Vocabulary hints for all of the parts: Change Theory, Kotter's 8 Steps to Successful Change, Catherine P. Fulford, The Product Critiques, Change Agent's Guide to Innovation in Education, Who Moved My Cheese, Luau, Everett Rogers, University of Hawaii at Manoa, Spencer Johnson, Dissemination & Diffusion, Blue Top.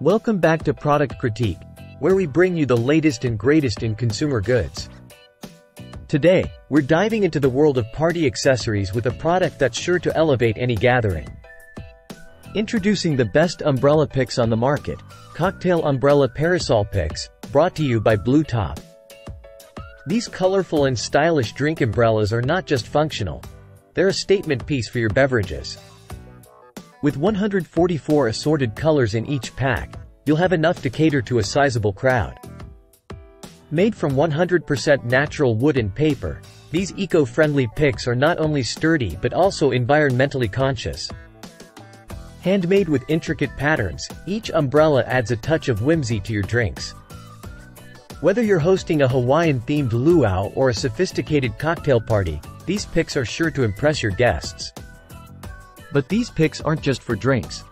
Welcome back to Product Critique, where we bring you the latest and greatest in consumer goods. Today, we're diving into the world of party accessories with a product that's sure to elevate any gathering. Introducing the best umbrella picks on the market, Cocktail Umbrella Parasol Picks, brought to you by Blue Top. These colorful and stylish drink umbrellas are not just functional, they're a statement piece for your beverages. With 144 assorted colors in each pack, you'll have enough to cater to a sizable crowd. Made from 100% natural wood and paper, these eco-friendly picks are not only sturdy but also environmentally conscious. Handmade with intricate patterns, each umbrella adds a touch of whimsy to your drinks. Whether you're hosting a Hawaiian-themed luau or a sophisticated cocktail party, these picks are sure to impress your guests. But these picks aren't just for drinks.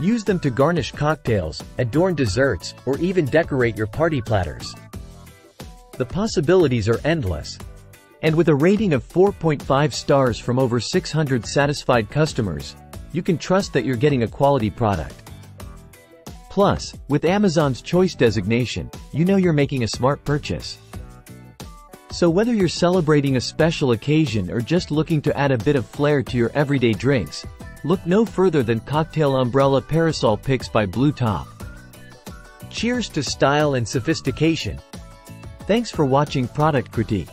Use them to garnish cocktails, adorn desserts, or even decorate your party platters. The possibilities are endless. And with a rating of 4.5 stars from over 600 satisfied customers, you can trust that you're getting a quality product. Plus, with Amazon's Choice designation, you know you're making a smart purchase. So whether you're celebrating a special occasion or just looking to add a bit of flair to your everyday drinks, look no further than Cocktail Umbrella Parasol Picks by Blue Top. Cheers to style and sophistication. Thanks for watching Product Critique.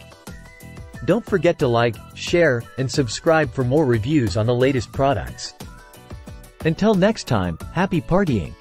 Don't forget to like, share, and subscribe for more reviews on the latest products. Until next time, happy partying!